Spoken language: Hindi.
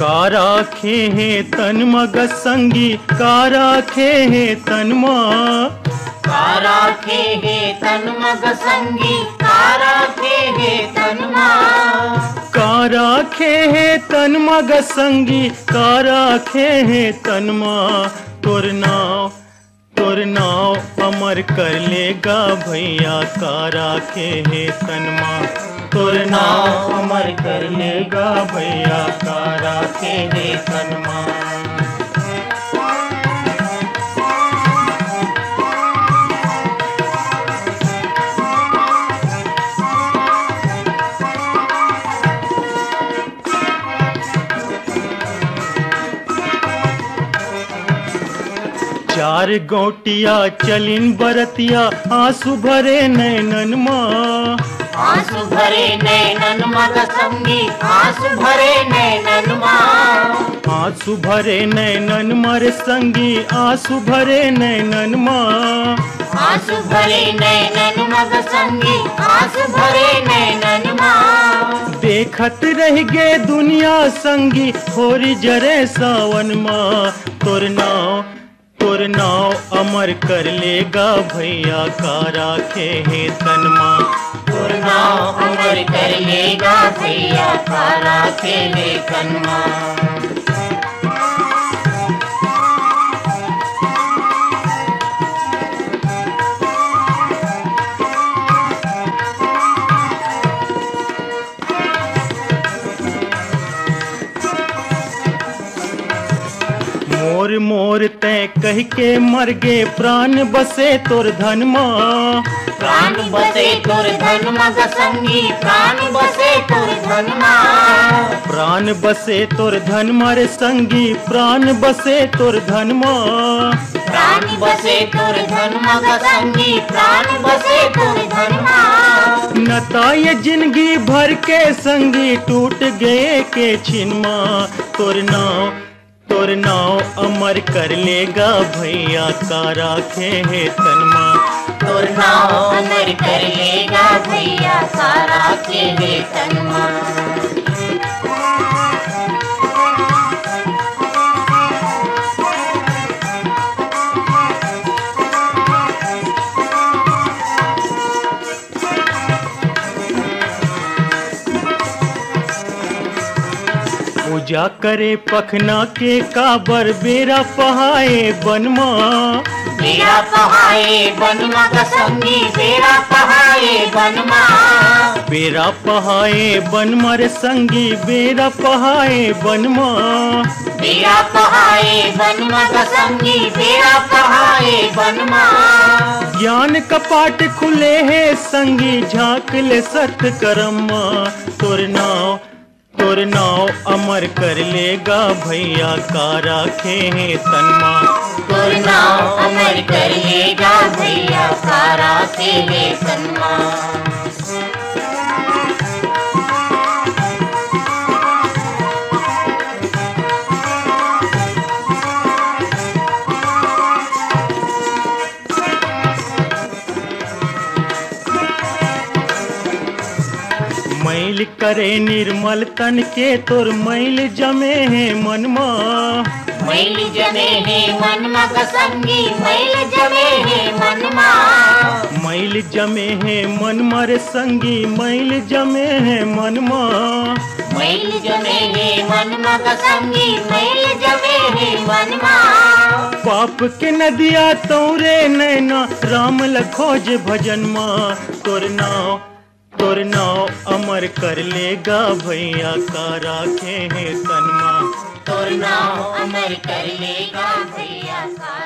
का राखे है तन मग संगी, का राखे है तन मा, का राखे है तन मग संगी, का राखे है तन मा, का राखे है तन मग संगी, का राखे है तन मा। तोर नाव अमर कर लेगा भैया, का राखे है तन मा, तोर नाव अमर कर लेगा भैया, का राखे है तन मा। चार गोटिया चलिन बरतिया, आंसू भरे नैनन माँ, आंसू भरे नैनन माँ का संगी, आंसू भरे नैनन माँ, आंसू भरे नैनन मारे संगी, आंसू भरे नैनन माँ, आंसू भरे नैनन माँ का संगी, आंसू भरे नैनन माँ। देखत रह गे दुनिया संगी, होरी जरे सावन माँ, तोर नाव, तोर नाव अमर कर लेगा भैया, का राखे है तन मा, तोर नाव अमर कर लेगा भैया, का राखे है तन मा। मोर मोर तय कह के मर गे, प्राण बसे तोर धन मा, प्राण बसे तोर धन मा गा संगी, प्राण बसे तोर धन मा, प्राण बसे तोर धन मारे संगी, प्राण बसे तोर धन मा, प्राण बसे तोर धन मा गा संगी, प्राण बसे तोर धन मा। नता ये जिंदगी भर के संगी, टूट गए के छिन मा, तोर नाव, तोर नाव अमर कर लेगा भैया, का राखे है तन मा, तोर नाव अमर कर लेगा भैया, का राखे है तन मा। पूजा करे पखना के काबर, बेरा पहाए बनमा, बेरा पहाए बनमा का संगी, बेरा पहाए बनमा, बेरा पहाए बनमा रे संगी, बेरा पहाए बनमा, बेरा पहाए बनमा का संगी, बेरा पहाए बनमा। ज्ञान कपाट खुले है संगी, झांक ले सत करम्मा, तोर नाव, तोर नाव अमर कर लेगा भैया, का राखे है तन मा, तोर नाव अमर कर लेगा भैया, का राखे है तन मा। मैल करे निर्मल तन के, तोर मैल जमे है मनमा, मैल जमे है मनमा का संगी, मैल जमे है मनमा, मैल जमे है मनमा रे संगी, मैल जमे है मनमा, मैल जमे है मनमा का संगी, मैल जमे है मनमा। पाप के नदिया तोरे नैना, राम लखोज भजन मा, तोर नाव अमर कर लेगा भैया, का राखे है तन मा, तोर नाव अमर कर लेगा भैया।